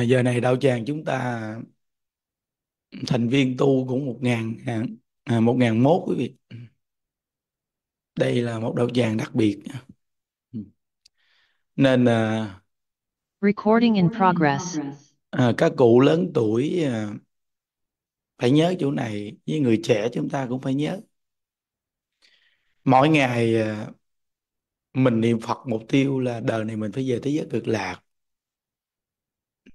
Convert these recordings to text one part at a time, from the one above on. Giờ này đạo tràng chúng ta thành viên tu cũng 1.001 quý vị. Đây là một đạo tràng đặc biệt nên recording in progress. Các cụ lớn tuổi phải nhớ chỗ này, với người trẻ chúng ta cũng phải nhớ. Mỗi ngày mình niệm Phật, mục tiêu là đời này mình phải về thế giới Cực Lạc.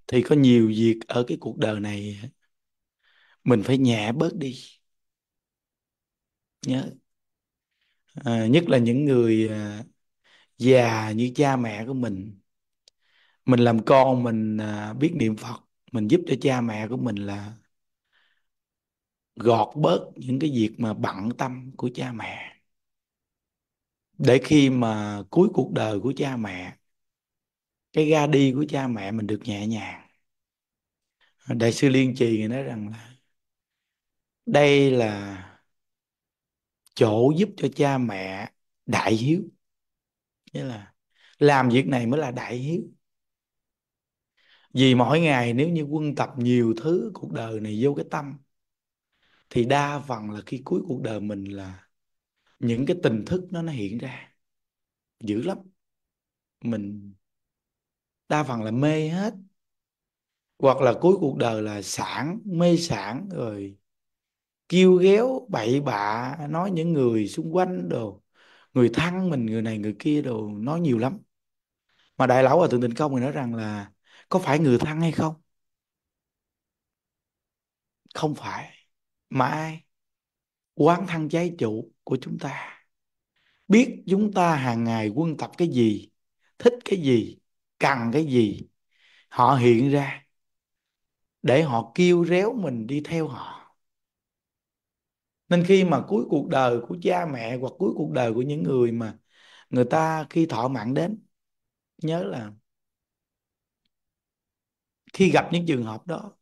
Thì có nhiều việc ở cái cuộc đời này mình phải nhẹ bớt đi. Nhớ. Nhất là những người già như cha mẹ của mình. Mình làm con mình biết niệm Phật, mình giúp cho cha mẹ của mình là gọt bớt những cái việc mà bận tâm của cha mẹ. Để khi mà cuối cuộc đời của cha mẹ, cái ra đi của cha mẹ mình được nhẹ nhàng. Đại sư Liên Trì người nói rằng là đây là chỗ giúp cho cha mẹ đại hiếu. Nghĩa là làm việc này mới là đại hiếu. Vì mỗi ngày nếu như quân tập nhiều thứ cuộc đời này vô cái tâm, thì đa phần là khi cuối cuộc đời mình là những cái tình thức nó hiện ra. Dữ lắm. Mình đa phần là mê hết. Hoặc là cuối cuộc đời là sản, mê sản rồi. Kiêu ghéo, bậy bạ, nói những người xung quanh đồ. Người thân mình, người này, người kia đồ, nói nhiều lắm. Mà Đại lão Hòa thượng Tịnh Không người nói rằng là có phải người thân hay không? Không phải. Mà ai? Quán thân trái chủ của chúng ta. Biết chúng ta hàng ngày quân tập cái gì, thích cái gì, cần cái gì, họ hiện ra để họ kêu réo mình đi theo họ. Nên khi mà cuối cuộc đời của cha mẹ hoặc cuối cuộc đời của những người mà người ta khi thọ mạng đến, nhớ là khi gặp những trường hợp đó,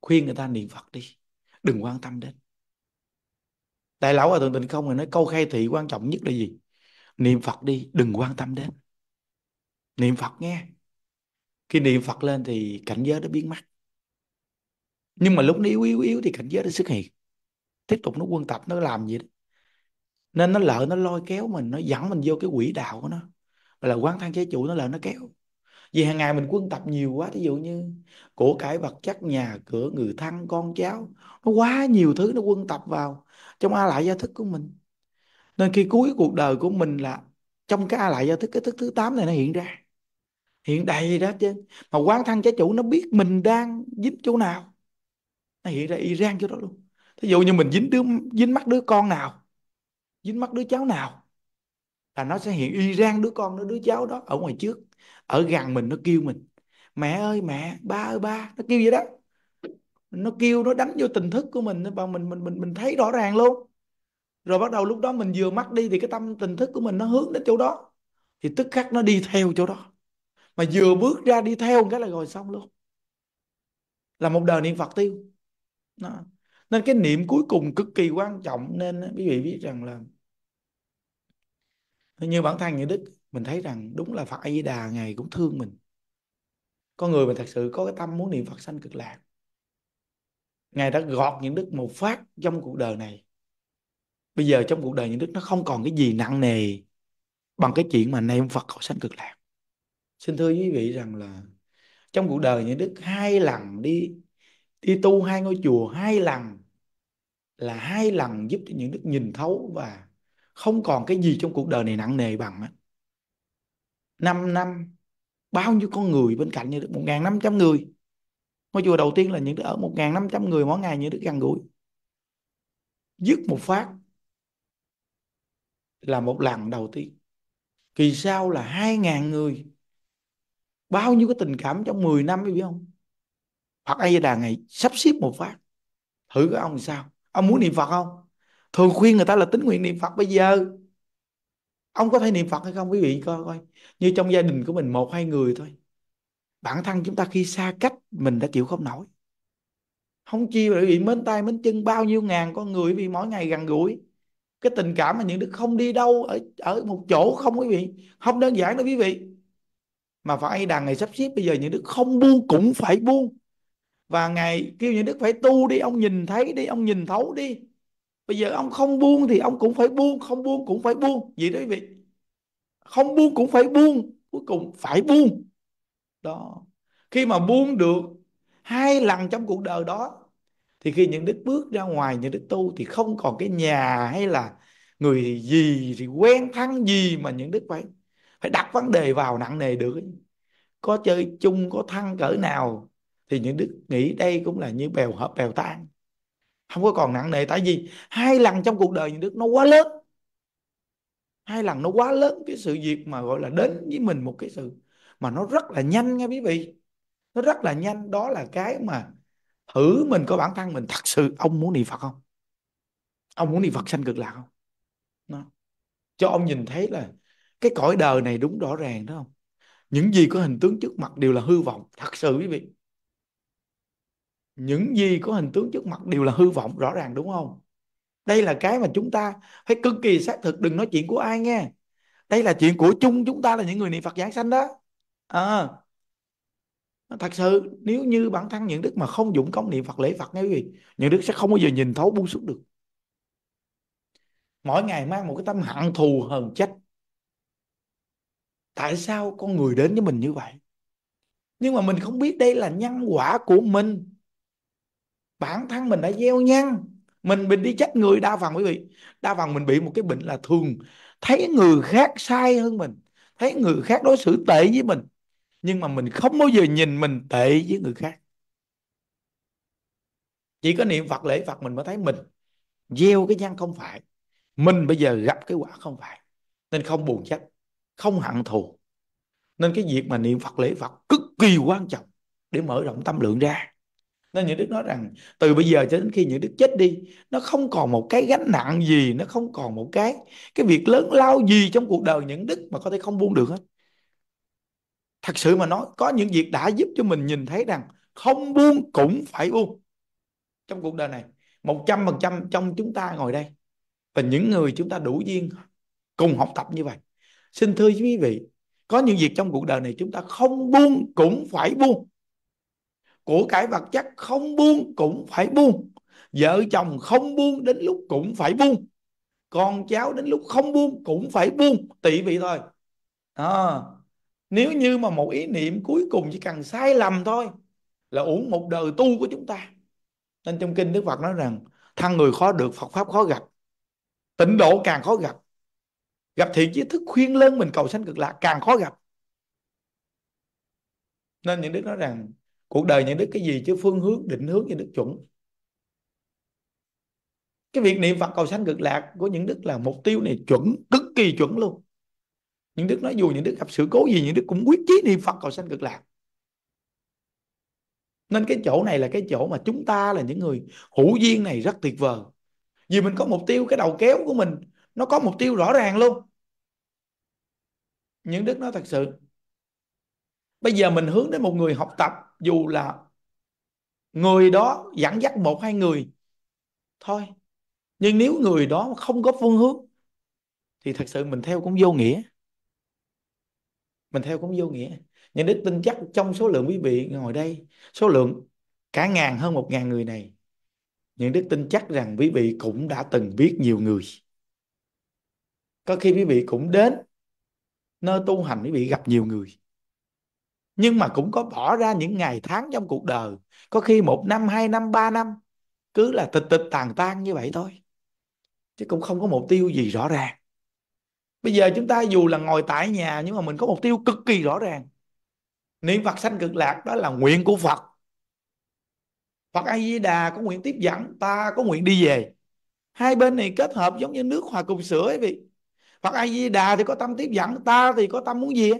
khuyên người ta niệm Phật đi, đừng quan tâm đến. Đại lão Hòa thượng Tịnh Không nói câu khai thị quan trọng nhất là gì? Niệm Phật đi, đừng quan tâm đến. Niệm Phật nghe. Khi niệm Phật lên thì cảnh giới nó biến mất. Nhưng mà lúc nó yếu thì cảnh giới nó xuất hiện. Tiếp tục nó quân tập, nó làm gì đó. Nên nó lỡ nó lôi kéo mình, nó dẫn mình vô cái quỹ đạo của nó. Và là quán thân trái chủ nó lỡ nó kéo. Vì hàng ngày mình quân tập nhiều quá. Ví dụ như của cải vật chất, nhà cửa, người thân, con cháu. Nó quá nhiều thứ nó quân tập vào trong A Lại Gia Thức của mình. Nên khi cuối cuộc đời của mình là trong cái A Lại Gia Thức, cái thức thứ 8 này nó hiện ra. Hiện đầy đó chứ. Mà quán thân trái chủ nó biết mình đang dính chỗ nào. Nó hiện ra y rang chỗ đó luôn. Thí dụ như mình dính mắt đứa con nào, dính mắt đứa cháu nào, là nó sẽ hiện y rang đứa con đó, đứa cháu đó ở ngoài trước. Ở gần mình nó kêu mình. Mẹ ơi mẹ, ba ơi ba. Nó kêu vậy đó. Nó kêu, nó đánh vô tình thức của mình. Và mình thấy rõ ràng luôn. Rồi bắt đầu lúc đó mình vừa mắc đi thì cái tâm tình thức của mình nó hướng đến chỗ đó. Thì tức khắc nó đi theo chỗ đó. Mà vừa bước ra đi theo cái là rồi xong luôn. Là một đời niệm Phật tiêu. Đó. Nên cái niệm cuối cùng cực kỳ quan trọng. Nên quý vị biết rằng là như bản thân Nhuận Đức, mình thấy rằng đúng là Phật A Di Đà Ngài cũng thương mình. Con người mình thật sự có cái tâm muốn niệm Phật sanh Cực Lạc. Ngài đã gọt Nhuận Đức một phát trong cuộc đời này. Bây giờ trong cuộc đời Nhuận Đức nó không còn cái gì nặng nề bằng cái chuyện mà niệm Phật cầu sanh Cực Lạc. Xin thưa quý vị rằng là trong cuộc đời Nhuận Đức 2 lần đi tu 2 ngôi chùa, 2 lần là 2 lần giúp cho Nhuận Đức nhìn thấu và không còn cái gì trong cuộc đời này nặng nề bằng. 5 năm bao nhiêu con người bên cạnh Nhuận Đức, 1.500 người. Ngôi chùa đầu tiên là Nhuận Đức ở 1.500 người mỗi ngày Nhuận Đức gần gũi. Dứt một phát là một lần đầu tiên. Kỳ sau là 2.000 người. Bao nhiêu cái tình cảm trong 10 năm biết không? Phật A Di Đà Ngài sắp xếp một phát. Thử cái ông sao? Ông muốn niệm Phật không? Thường khuyên người ta là tín nguyện niệm Phật bây giờ. Ông có thể niệm Phật hay không? Quý vị coi. Như trong gia đình của mình 1-2 người thôi. Bản thân chúng ta khi xa cách mình đã chịu không nổi. Không chi mà quý vị mến tay mến chân bao nhiêu ngàn con người vì mỗi ngày gần gũi. Cái tình cảm mà những đứa không đi đâu ở một chỗ không quý vị. Không đơn giản đâu quý vị. Mà Phật A Di Đà ngày sắp xếp bây giờ Nhuận Đức không buông cũng phải buông. Và Ngài kêu Nhuận Đức phải tu đi, ông nhìn thấy đi, ông nhìn thấu đi. Bây giờ ông không buông thì ông cũng phải buông, không buông cũng phải buông. Vậy đó quý vị. Không buông cũng phải buông, cuối cùng phải buông. Đó. Khi mà buông được 2 lần trong cuộc đời đó, thì khi Nhuận Đức bước ra ngoài Nhuận Đức tu thì không còn cái nhà hay là người gì thì quen thân gì mà Nhuận Đức phải đặt vấn đề vào nặng nề được. Có chơi chung, có thân cỡ nào thì Nhuận Đức nghĩ đây cũng là như bèo hợp bèo tan, không có còn nặng nề. Tại vì 2 lần trong cuộc đời Nhuận Đức nó quá lớn, 2 lần nó quá lớn. Cái sự việc mà gọi là đến với mình một cái sự mà nó rất là nhanh nha quý vị, nó rất là nhanh. Đó là cái mà thử mình có bản thân mình thật sự ông muốn niệm Phật không, ông muốn niệm Phật sanh cực lạc không. Đó. Cho ông nhìn thấy là cái cõi đời này đúng rõ ràng đó không, những gì có hình tướng trước mặt đều là hư vọng. Thật sự quý vị, những gì có hình tướng trước mặt đều là hư vọng, rõ ràng đúng không. Đây là cái mà chúng ta phải cực kỳ xác thực, đừng nói chuyện của ai nghe, đây là chuyện của chung chúng ta là những người niệm Phật giảng sanh đó. Thật sự nếu như bản thân Nhuận Đức mà không dụng công niệm Phật lễ Phật nghe quý vị, Nhuận Đức sẽ không bao giờ nhìn thấu buông xuống được. Mỗi ngày mang một cái tâm hận thù hờn trách, tại sao con người đến với mình như vậy. Nhưng mà mình không biết đây là nhân quả của mình, bản thân mình đã gieo nhân. Mình đi trách người, đa phần quý vị, đa phần mình bị một cái bệnh là thường thấy người khác sai hơn mình, thấy người khác đối xử tệ với mình, nhưng mà mình không bao giờ nhìn mình tệ với người khác. Chỉ có niệm Phật lễ Phật mình mới thấy mình gieo cái nhân không phải, mình bây giờ gặp cái quả không phải, nên không buồn trách, không hận thù. Nên cái việc mà niệm Phật lễ Phật cực kỳ quan trọng để mở rộng tâm lượng ra. Nên Nhuận Đức nói rằng từ bây giờ cho đến khi Nhuận Đức chết đi, nó không còn một cái gánh nặng gì, nó không còn một cái việc lớn lao gì trong cuộc đời Nhuận Đức mà có thể không buông được hết. Thật sự mà nói, có những việc đã giúp cho mình nhìn thấy rằng không buông cũng phải buông. Trong cuộc đời này 100% trong chúng ta ngồi đây và những người chúng ta đủ duyên cùng học tập như vậy, xin thưa quý vị, có những việc trong cuộc đời này chúng ta không buông cũng phải buông. Của cải vật chất không buông cũng phải buông. Vợ chồng không buông đến lúc cũng phải buông. Con cháu đến lúc không buông cũng phải buông. Tị vị thôi. Nếu như mà một ý niệm cuối cùng chỉ cần sai lầm thôi là uổng một đời tu của chúng ta. Nên trong kinh Đức Phật nói rằng thân người khó được, Phật Pháp khó gặp, tịnh độ càng khó gặp, gặp thiện trí thức khuyên lớn mình cầu sanh cực lạc càng khó gặp. Nên Nhuận Đức nói rằng cuộc đời Nhuận Đức cái gì chứ phương hướng định hướng Nhuận Đức chuẩn. Cái việc niệm Phật cầu sanh cực lạc của Nhuận Đức là mục tiêu này chuẩn, cực kỳ chuẩn luôn. Nhuận Đức nói dù Nhuận Đức gặp sự cố gì Nhuận Đức cũng quyết chí niệm Phật cầu sanh cực lạc. Nên cái chỗ này là cái chỗ mà chúng ta là những người hữu duyên này rất tuyệt vời. Vì mình có mục tiêu, cái đầu kéo của mình nó có mục tiêu rõ ràng luôn. Nhuận Đức nói thật sự bây giờ mình hướng đến một người học tập, dù là người đó dẫn dắt 1-2 người thôi, nhưng nếu người đó không có phương hướng thì thật sự mình theo cũng vô nghĩa. Mình theo cũng vô nghĩa. Nhuận Đức tin chắc trong số lượng quý vị ngồi đây, số lượng cả ngàn, hơn 1.000 người này, Nhuận Đức tin chắc rằng quý vị cũng đã từng biết nhiều người. Có khi quý vị cũng đến nơi tu hành, quý vị gặp nhiều người, nhưng mà cũng có bỏ ra những ngày tháng trong cuộc đời, có khi 1 năm, 2 năm, 3 năm, cứ là tịch tịch tàn tan như vậy thôi, chứ cũng không có mục tiêu gì rõ ràng. Bây giờ chúng ta dù là ngồi tại nhà nhưng mà mình có mục tiêu cực kỳ rõ ràng. Niệm Phật sanh cực lạc đó là nguyện của Phật. Phật A Di Đà có nguyện tiếp dẫn, ta có nguyện đi về. Hai bên này kết hợp giống như nước hòa cùng sữa ấy vị. Phật A Di Đà thì có tâm tiếp dẫn, ta thì có tâm muốn gì.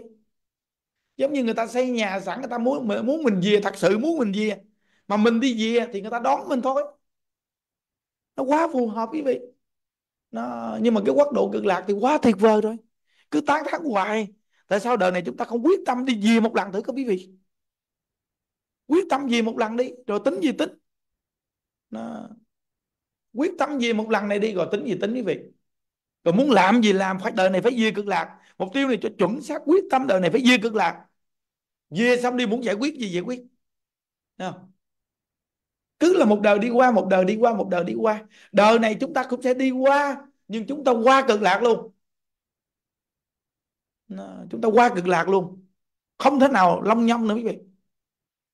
Giống như người ta xây nhà sẵn, người ta muốn mình về, thật sự muốn mình về, mà mình đi về thì người ta đón mình thôi. Nó quá phù hợp quý vị. Nhưng mà cái quốc độ cực lạc thì quá tuyệt vời rồi. Cứ tán thán hoài, tại sao đời này chúng ta không quyết tâm đi về một lần thử các quý vị. Quyết tâm về một lần đi, rồi tính gì tính. Quyết tâm về một lần này đi, rồi tính gì tính quý vị. Rồi muốn làm gì làm, phải đời này phải về cực lạc. Mục tiêu này cho chuẩn xác, quyết tâm đời này phải về cực lạc. về xong đi muốn giải quyết gì giải quyết. Đấy không? Cứ là một đời đi qua, một đời đi qua, một đời đi qua. Đời này chúng ta cũng sẽ đi qua, nhưng chúng ta qua cực lạc luôn. Chúng ta qua cực lạc luôn, không thể nào long nhong nữa quý vị.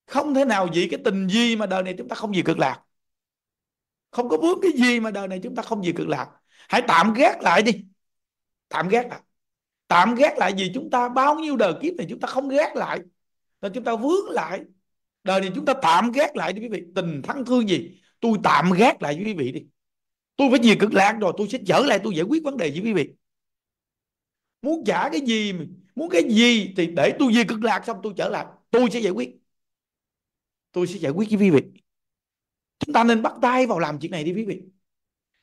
Không thể nào vì cái tình gì mà đời này chúng ta không vì cực lạc. Không có vướng cái gì mà đời này chúng ta không vì cực lạc. Hãy tạm gác lại đi. Tạm gác lại. Tạm gác lại vì chúng ta bao nhiêu đời kiếp này chúng ta không gác lại, nên chúng ta vướng lại. Đời này chúng ta tạm gác lại đi quý vị. Tình thắng thương gì tôi tạm gác lại với quý vị đi. Tôi phải vì cực lạc rồi tôi sẽ trở lại tôi giải quyết vấn đề với quý vị. Muốn trả cái gì, muốn cái gì thì để tôi về cực lạc xong tôi trở lại, tôi sẽ giải quyết. Tôi sẽ giải quyết với quý vị. Chúng ta nên bắt tay vào làm chuyện này đi quý vị.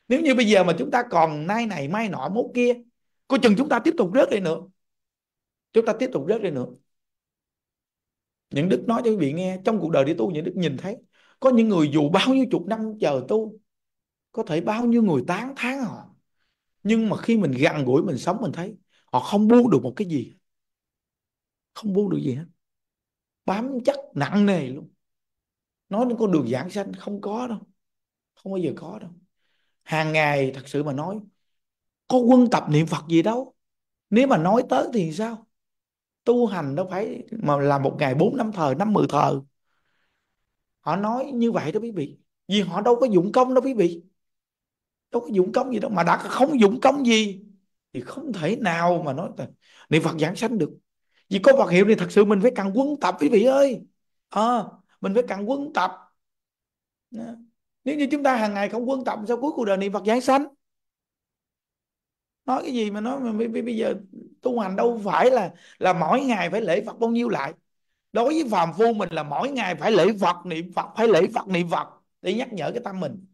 Nếu như bây giờ mà chúng ta còn nay này mai nọ mốt kia, coi chừng chúng ta tiếp tục rớt đi nữa. Chúng ta tiếp tục rớt đi nữa. Nhuận Đức nói cho quý vị nghe, trong cuộc đời đi tu Nhuận Đức nhìn thấy có những người dù bao nhiêu chục năm chờ tu, có thể bao nhiêu người tán thán họ, nhưng mà khi mình gần gũi mình sống mình thấy họ không buông được một cái gì. Không buông được gì hết. Bám chắc nặng nề luôn. Nói đến con đường giảng sanh không có đâu. Không bao giờ có đâu. Hàng ngày thật sự mà nói, có quân tập niệm Phật gì đâu. Nếu mà nói tới thì sao? Tu hành đâu phải mà làm một ngày 4-5 thờ, 5-10 thờ. Họ nói như vậy đó quý vị. Vì họ đâu có dụng công đâu quý vị. Đâu có dụng công gì đâu. Mà đã không dụng công gì thì không thể nào mà nói niệm Phật giảng sanh được. Vì có Phật hiệu thì thật sự mình phải cần quân tập quý vị ơi. Mình phải cần quân tập. Nếu như chúng ta hàng ngày không quân tập, sao cuối cuộc đời niệm Phật giảng sanh? Nói cái gì mà nói bây giờ tu hành đâu phải là mỗi ngày phải lễ Phật bao nhiêu lại. Đối với phàm phu mình là mỗi ngày phải lễ Phật, niệm Phật, phải lễ Phật, niệm Phật để nhắc nhở cái tâm mình.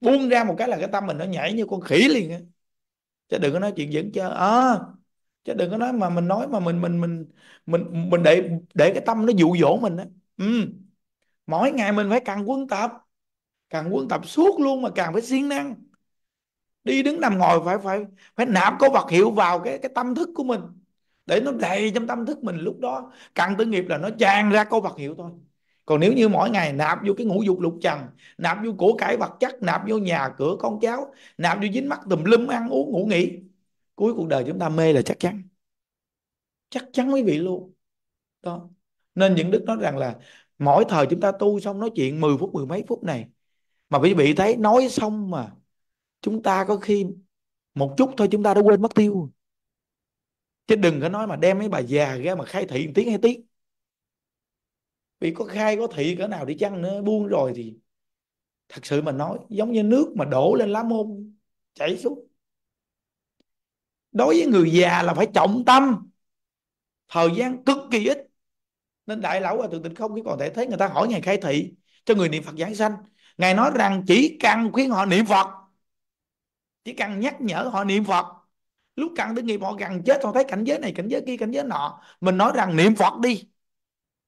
Buông ra một cái là cái tâm mình nó nhảy như con khỉ liền á. Chứ đừng có nói chuyện dẫn chơi. Chứ đừng có nói mà mình nói mà mình để cái tâm nó dụ dỗ mình á. Mỗi ngày mình phải càng quân tập. Càng quân tập suốt luôn mà càng phải siêng năng. Đi đứng nằm ngồi phải nạp có vật hiệu vào cái tâm thức của mình. Để nó đầy trong tâm thức mình, lúc đó căn tử nghiệp là nó tràn ra câu vật hiệu thôi. Còn nếu như mỗi ngày nạp vô cái ngũ dục lục trần, nạp vô của cải vật chất, nạp vô nhà cửa con cháu, nạp vô dính mắc tùm lum ăn uống ngủ nghỉ, cuối cuộc đời chúng ta mê là chắc chắn. Chắc chắn quý vị luôn đó. Nên những Đức nói rằng là mỗi thời chúng ta tu xong nói chuyện 10 phút mười mấy phút này, mà quý vị thấy nói xong mà chúng ta có khi một chút thôi chúng ta đã quên mất tiêu. Chứ đừng có nói mà đem mấy bà già ra mà khai thị 1 tiếng 2 tiếng. Vì có khai có thị cỡ nào đi chăng nữa, buông rồi thì thật sự mà nói giống như nước mà đổ lên lá môn chảy xuống. Đối với người già là phải trọng tâm, thời gian cực kỳ ít. Nên Đại lão Hòa thượng Tịnh Không khi còn thể thấy người ta hỏi Ngài khai thị cho người niệm Phật giảng sanh, Ngài nói rằng chỉ cần khuyên họ niệm Phật, chỉ cần nhắc nhở họ niệm Phật. Lúc cần tới nghiệp họ gần chết, họ thấy cảnh giới này, cảnh giới kia, cảnh giới nọ, mình nói rằng niệm Phật đi,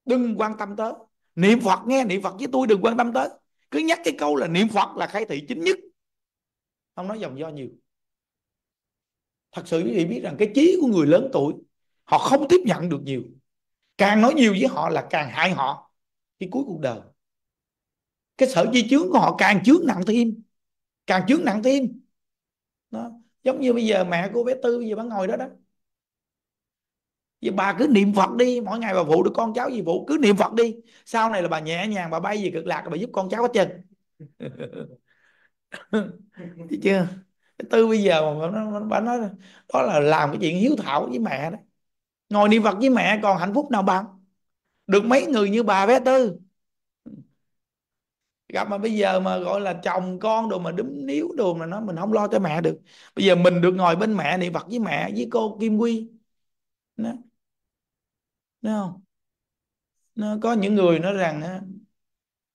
đừng quan tâm tới. Niệm Phật nghe, niệm Phật với tôi đừng quan tâm tới. Cứ nhắc cái câu là niệm Phật là khai thị chính nhất. Không nói dòng do nhiều. Thật sự quý vị biết rằng cái trí của người lớn tuổi họ không tiếp nhận được nhiều. Càng nói nhiều với họ là càng hại họ. Thì cuối cuộc đời cái sở di chướng của họ càng chướng nặng thêm. Càng chướng nặng thêm. Đó. Giống như bây giờ mẹ cô bé Tư bây giờ bà ngồi đó đó. Vậy bà cứ niệm Phật đi. Mỗi ngày bà phụ được con cháu gì phụ, cứ niệm Phật đi. Sau này là bà nhẹ nhàng, bà bay về cực lạc, bà giúp con cháu hết trơn. Thấy chưa? Bé Tư bây giờ bà nói đó là làm cái chuyện hiếu thảo với mẹ đó. Ngồi niệm Phật với mẹ còn hạnh phúc nào bằng. Được mấy người như bà bé Tư. Gặp mà bây giờ mà gọi là chồng con đồ mà đúm níu đồ mà nói mình không lo cho mẹ được. Bây giờ mình được ngồi bên mẹ, niệm Phật với mẹ, với cô Kim Quy. Đó. Đúng không? Nó có những người nói rằng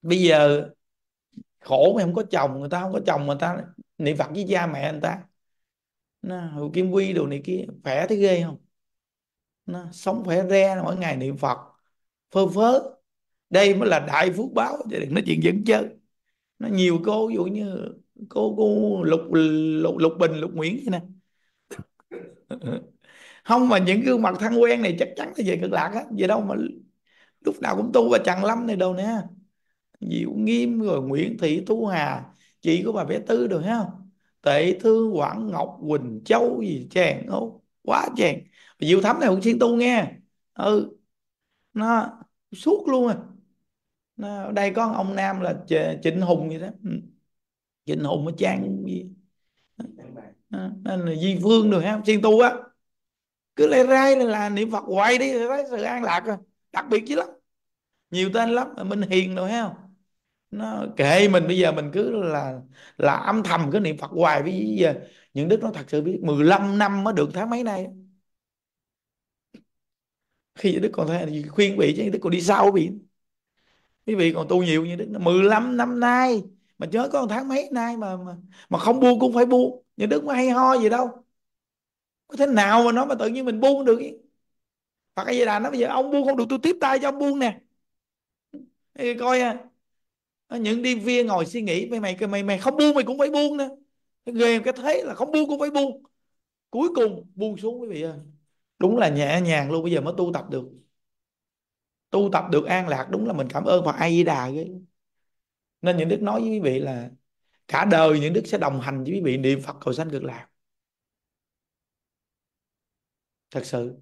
bây giờ khổ mà không có chồng, người ta không có chồng người ta niệm Phật với cha mẹ người ta. Hồ Kim Quy đồ này kia khỏe thế ghê không? Nó sống khỏe re mỗi ngày niệm Phật phơ phớ. Đây mới là đại phước báo. Chứ đừng nói chuyện dẫn chơi. Nó nhiều cô ví dụ như cô Lục Bình, Lục Nguyễn vậy nè. Không mà những gương mặt thân quen này chắc chắn thì về cực lạc hết. Vậy đâu mà lúc nào cũng tu và chằn lắm này đâu nè. Diệu Nghiêm rồi Nguyễn Thị Tú Hà, chị của bà bé Tư được thấy không? Tệ Thương, Quảng Ngọc, Quỳnh Châu gì chàng không? Quá chàng. Diệu Thấm này cũng xuyên tu nghe. Ừ. Nó suốt luôn à. Ở đây có ông nam là Trịnh Hùng vậy đó. Trịnh Hùng ở trang gì nên là Di Phương được ha, xuyên tu á. Cứ lê rai là niệm Phật hoài đi thấy sự an lạc rồi. Đặc biệt chứ lắm. Nhiều tên lắm, Minh Hiền rồi ha. Nó kệ mình bây giờ mình cứ là âm thầm cái niệm Phật hoài bây giờ. Những đức nó thật sự biết 15 năm mới được tháng mấy nay. Khi đức còn thấy khuyên quý vị chứ đức còn đi sau quý vị. Quý vị còn tu nhiều như đức 15 năm nay mà chớ có một tháng mấy nay mà không buông cũng phải buông. Những đức có hay ho gì đâu. Có thế nào mà nó mà tự nhiên mình buông được ý. Phật A Di Đà nói bây giờ ông buông không được tôi tiếp tay cho ông buông nè. Ê, coi à, những điên viên ngồi suy nghĩ mày không buông mày cũng phải buông nữa. Ghê cái thế là không buông cũng phải buông. Cuối cùng buông xuống quý vị ơi. Đúng là nhẹ nhàng luôn, bây giờ mới tu tập được. Tu tập được an lạc, đúng là mình cảm ơn Phật A Di Đà ghê. Nên những đức nói với quý vị là cả đời những đức sẽ đồng hành với quý vị niệm Phật cầu sanh cực lạc. Thật sự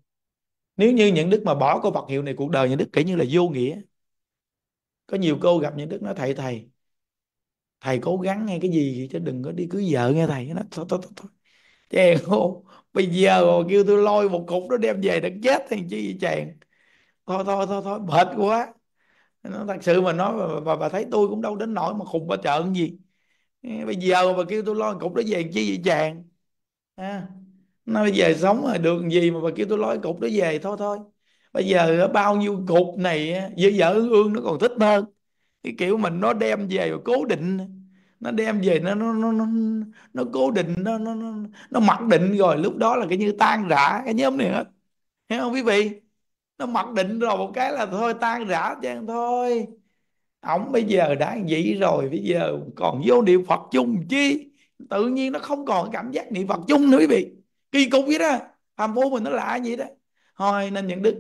nếu như những đức mà bỏ câu Phật hiệu này cuộc đời những đức kể như là vô nghĩa. Có nhiều cô gặp những đức nói thầy cố gắng nghe cái gì chứ đừng có đi cưới vợ nghe thầy. Nó thôi chàng không, bây giờ kêu tôi lôi một cục nó đem về đừng chết thằng chi vậy chàng. Thôi mệt quá. Nó thật sự mà nói bà thấy tôi cũng đâu đến nỗi mà khùng bà trợn gì. Bây giờ bà kêu tôi lôi một cục nó về chi vậy chàng à. Nó bây giờ sống mà được gì mà bà kêu tôi lôi cục nó về. Thôi bây giờ bao nhiêu cục này với vợ ương nó còn thích hơn. Cái kiểu mình nó đem về và cố định. Nó đem về nó cố định. Nó mặc định rồi. Lúc đó là cái như tan rã cái nhóm này hết. Thấy không quý vị? Nó mặc định rồi một cái là thôi tan rã chăng thôi. Ổng bây giờ đã vậy rồi. Bây giờ còn vô niệm Phật chung chi. Tự nhiên nó không còn cảm giác niệm Phật chung nữa quý vị. Kỳ cục vậy đó. Tham phú mình nó lạ vậy đó. Thôi nên những đức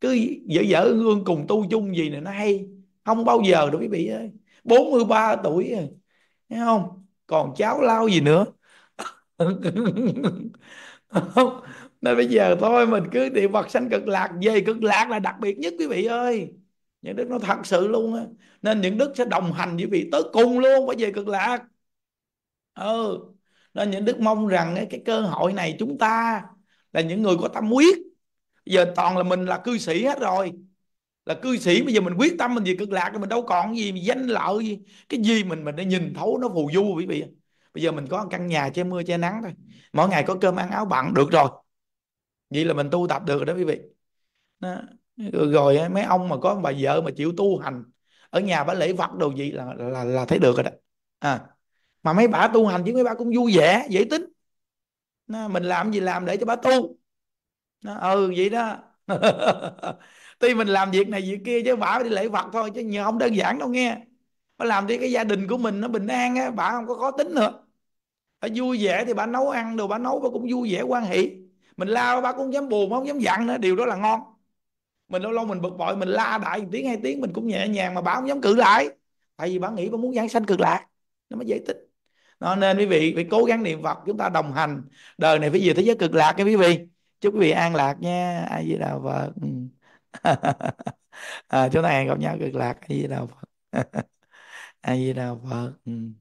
cứ dở ương cùng tu chung gì này nó hay. Không bao giờ đâu quý vị ơi. 43 tuổi rồi. Thấy không? Còn cháu lao gì nữa. Nên bây giờ thôi mình cứ niệm Phật sanh cực lạc. Về cực lạc là đặc biệt nhất quý vị ơi. Những đức nó thật sự luôn á. Nên những đức sẽ đồng hành với quý vị tới cùng luôn. Phải về cực lạc. Ừ. Nên những đức mong rằng cái cơ hội này chúng ta là những người có tâm quyết. Giờ toàn là mình là cư sĩ hết rồi. Là cư sĩ bây giờ mình quyết tâm mình về cực lạc. Mình đâu còn gì danh lợi gì. Cái gì mình đã nhìn thấu nó phù du quý vị. Bây giờ mình có căn nhà che mưa che nắng thôi. Mỗi ngày có cơm ăn áo bặn được rồi. Vậy là mình tu tập được rồi đó quý vị đó. Rồi mấy ông mà có bà vợ mà chịu tu hành. Ở nhà bà lễ Phật đồ gì là thấy được rồi đó à. Mà mấy bà tu hành chứ mấy bà cũng vui vẻ dễ tính. Mình làm gì làm để cho bà tu. Ừ vậy đó. Tuy mình làm việc này việc kia chứ bà đi lễ Phật thôi. Chứ nhờ không đơn giản đâu nghe. Bà làm đi cái gia đình của mình nó bình an á. Bà không có khó tính nữa. Bà vui vẻ thì bà nấu ăn đồ. Bà nấu bà cũng vui vẻ quan hỷ. Mình la bà cũng không dám buồn, không dám giận nữa. Điều đó là ngon. Mình lâu lâu mình bực bội. Mình la đại 1 tiếng 2 tiếng mình cũng nhẹ nhàng. Mà bà không dám cự lại. Tại vì bà nghĩ bà muốn giảng sanh cực lạc. Nó mới dễ tích. Nên quý vị phải cố gắng niệm Phật. Chúng ta đồng hành. Đời này phải về thế giới cực lạc nha quý vị. Chúc quý vị an lạc nha. A Di Đà Phật. Chúng ta hẹn gặp nhau cực lạc. A Di Đà Phật. A Di Đà Phật.